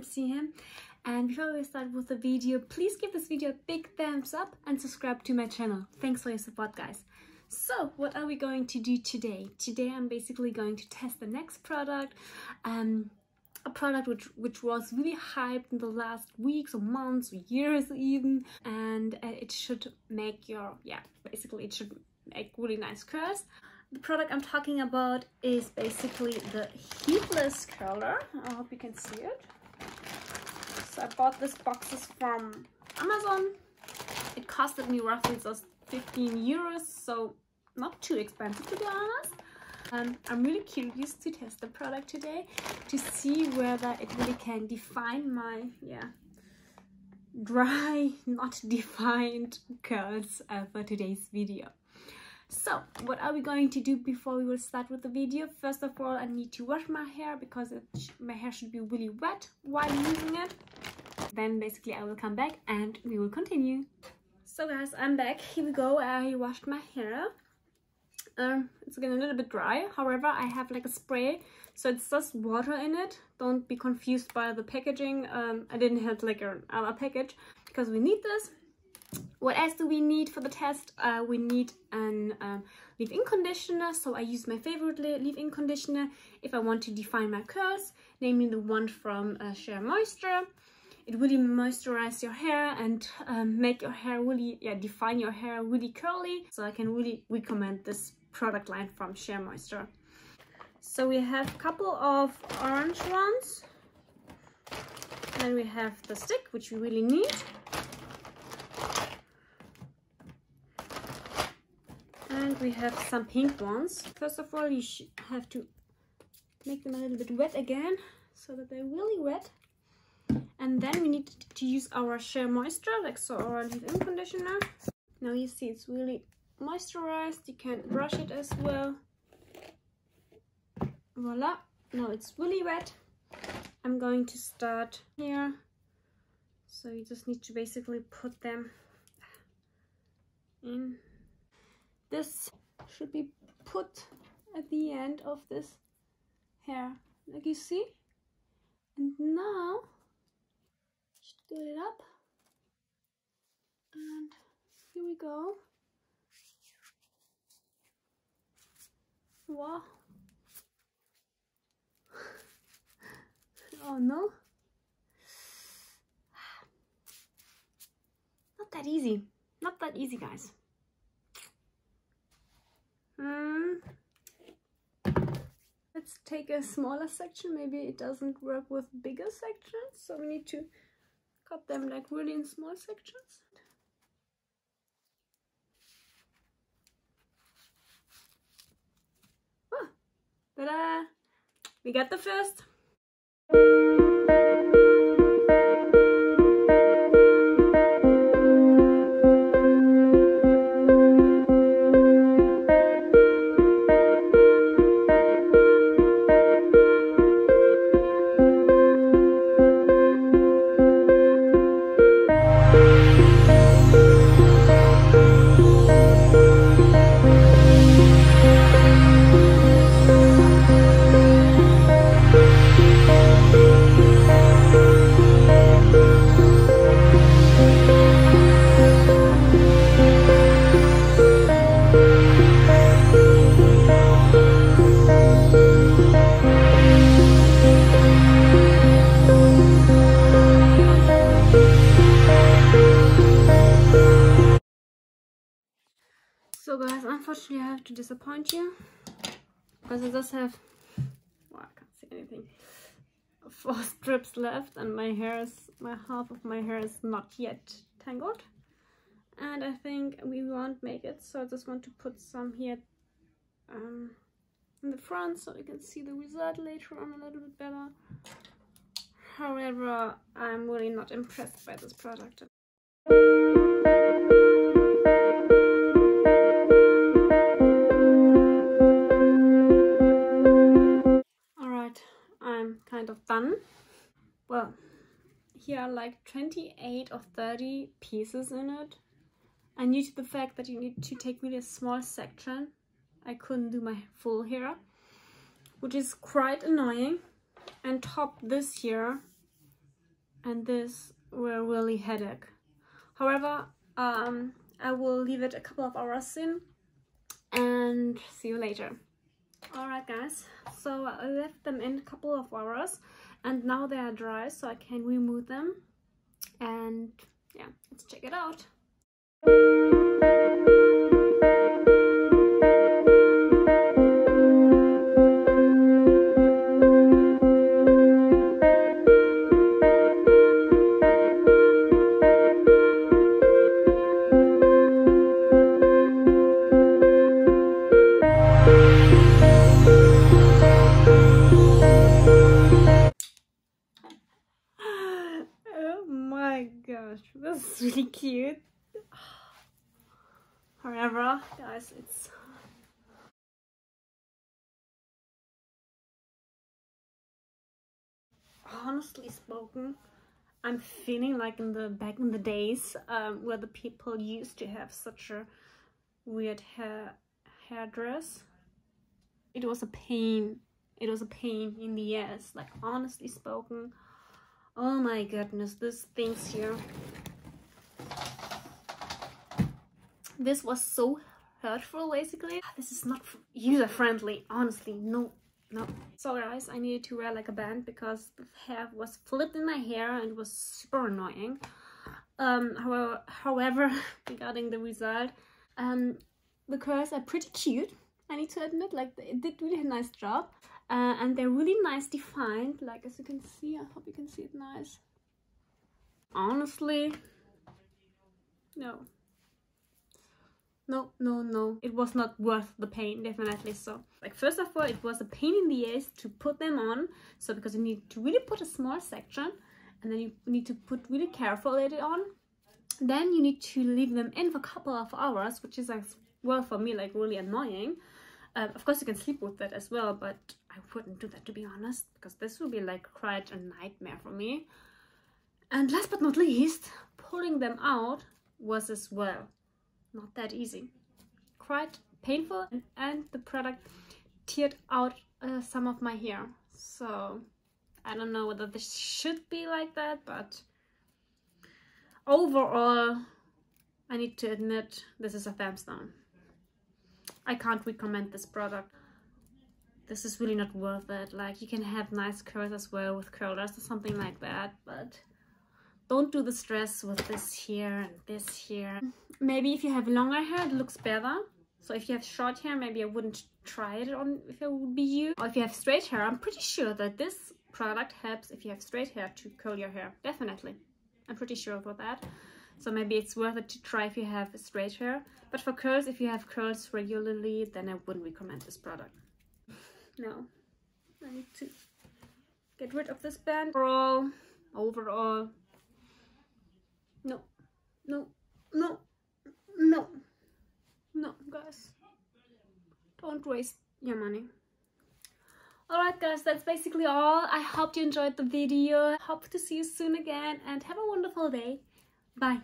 time to see him. And before we start with the video, please give this video a big thumbs up and subscribe to my channel. Thanks for your support, guys. So what are we going to do today? Today I'm basically going to test the next product, a product which was really hyped in the last weeks or months or years even, and it should make your, basically it should make really nice curls. The product I'm talking about is basically the heatless curler. I hope you can see it. So I bought these boxes from Amazon. It costed me roughly just 15 euros, so not too expensive to be honest. I'm really curious to test the product today to see whether it really can define my dry, not defined curls for today's video. So what are we going to do before we will start with the video? First of all, I need to wash my hair because my hair should be really wet while using it. Then basically I will come back and we will continue. So guys, I'm back. Here we go. I washed my hair. It's getting a little bit dry. However, I have like a spray, so it's just water in it. Don't be confused by the packaging. I didn't have like another package because we need this. What else do we need for the test? We need an leave-in conditioner. So I use my favorite leave-in conditioner if I want to define my curls, namely the one from Shea Moisture. It really moisturizes your hair and make your hair really, define your hair really curly. So I can really recommend this product line from Shea Moisture. So we have a couple of orange ones. Then we have the stick, which we really need. And we have some pink ones. First of all, you have to make them a little bit wet again, so that they're really wet. And then we need to use our Shea Moisture, like so, our leave-in conditioner. Now you see it's really moisturized. You can brush it as well. Voila. Now it's really wet. I'm going to start here. So you just need to basically put them in. This should be put at the end of this hair, like you see. And now just do it up, and here we go. Wow. Oh no, not that easy, not that easy, guys. Let's take a smaller section. Maybe it doesn't work with bigger sections, so we need to cut them like really in small sections. Oh, ta-da! We got the first. So guys, unfortunately I have to disappoint you, because I just have, well, I can't see anything, 4 strips left, and my hair is, half of my hair is not yet tangled, and I think we won't make it, so I just want to put some here in the front, so we can see the result later on a little bit better. However, I'm really not impressed by this product. Of done. Well, here are like 28 or 30 pieces in it, and due to the fact that you need to take really a small section, I couldn't do my full hair, which is quite annoying. And top this here and this were really headache. However, I will leave it a couple of hours in and see you later. Alright guys, so I left them in a couple of hours and now they are dry, so I can remove them, and yeah, let's check it out. This is really cute. However, guys, it's honestly spoken, I'm feeling like back in the days where the people used to have such a weird hairdress. It was a pain. It was a pain in the ass. Like, honestly spoken. Oh my goodness, these things here. This was so hurtful, basically. This is not user-friendly, honestly, no. So guys, I needed to wear like a band because the hair was flipped in my hair and it was super annoying. However, regarding the result, the curls are pretty cute, I need to admit. Like, it did really a nice job. And they're really nice defined, like, as you can see. I hope you can see it nice. Honestly, no. It was not worth the pain, definitely. So, like, first of all, it was a pain in the ass to put them on. So, because you need to really put a small section, and then you need to put really carefully on. Then you need to leave them in for a couple of hours, which is, like, well, for me, like, really annoying. Of course, you can sleep with that as well, but I wouldn't do that, to be honest, because this would be like quite a nightmare for me. And last but not least, pulling them out was as well not that easy. Quite painful, and the product teared out some of my hair. So I don't know whether this should be like that, but overall, I need to admit, this is a thumbs down. I can't recommend this product. This is really not worth it. Like, you can have nice curls as well with curlers or something like that, but don't do the stress with this here and this here. Maybe if you have longer hair, it looks better. So if you have short hair, maybe I wouldn't try it on if it would be you. Or if you have straight hair, I'm pretty sure that this product helps if you have straight hair to curl your hair. Definitely. I'm pretty sure about that. So maybe it's worth it to try if you have straight hair. But for curls, if you have curls regularly, then I wouldn't recommend this product. No. I need to get rid of this band. Overall. No, guys. Don't waste your money. Alright guys, that's basically all. I hope you enjoyed the video. Hope to see you soon again, and have a wonderful day. Bye.